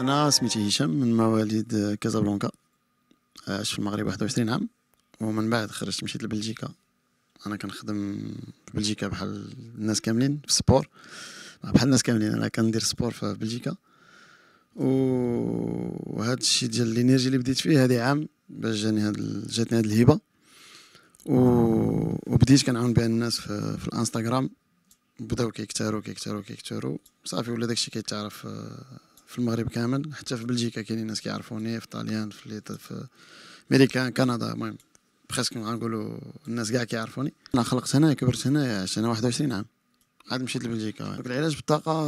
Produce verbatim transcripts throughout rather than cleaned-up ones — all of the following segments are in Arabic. أنا سميتي هشام من مواليد كازابلانكا، عشت في المغرب واحد وعشرين عام، ومن بعد خرجت مشيت لبلجيكا. أنا كنخدم في بلجيكا بحال الناس كاملين في السبور، بحال الناس كاملين أنا كندير سبور في بلجيكا. وهذا الشيء ديال الانرجي اللي بديت فيه هذا عام باش جاني هاد جاتني هاد الهبه، وبديت كنعاون بها الناس في, في الانستغرام. بداو كيكثروا كيكثروا كيكثروا صافي، ولا داكشي كيتعرف في المغرب كامل، حتى في بلجيكا كاينين ناس كيعرفوني، في طاليان، في في امريكان، كندا، المهم بريسك غنقولوا الناس كاع كيعرفوني. انا خلقت هنا، كبرت هنا، عشت هنا واحد وعشرين عام، عاد مشيت لبلجيكا. دونك العلاج بالطاقه،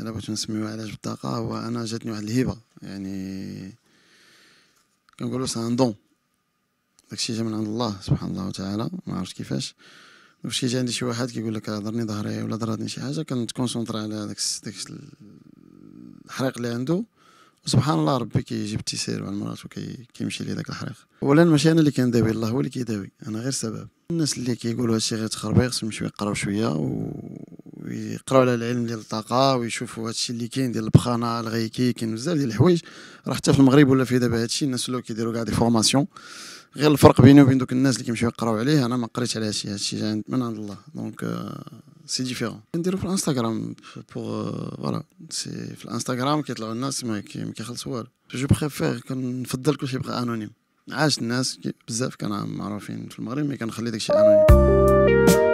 الا بغيتو نسميوه علاج بالطاقه، هو انا جاتني واحد الهبه، يعني كنقولوا سا ان دون، داكشي جا من عند الله سبحان الله وتعالى، ما عرفتش كيفاش. فاش كيجي عندي شي واحد كيقول لك ضرني ظهري ولا ضرني شي حاجه، كنتكونسونطري على داك داك الحريق اللي عنده، وسبحان الله ربي كيجيب التيسير مع المرات وكيمشي ليه داك الحريق. اولا ماشي انا اللي كنداوي، الله هو اللي كيداوي، انا غير سبب. الناس اللي كيقولوا هادشي غير تخربيق، خصهم شويه يقراو شويه ويقراو على العلم ديال الطاقه، ويشوفوا هادشي اللي كاين ديال البخانه، الغيكي، كاين بزاف ديال الحوايج راه حتى في المغرب ولا في دابا هادشي. الناس ولاو كيديروا كاع دي فورماسيون، غير الفرق بيني وبين دوك الناس اللي كيمشيو يقراو عليه، انا ما قريتش على هادشي، هادشي جا من عند الله. دونك سي ديفيرون. نديرو في الانستغرام بوغ فوالا، سي في الانستغرام كيطلعوا الناس ما كيخلصوا والو. جو بريفير كنفضل كلشي يبقى انونيم. عاش الناس بزاف كانوا معروفين في المغرب، مي كنخلي داكشي انونيم.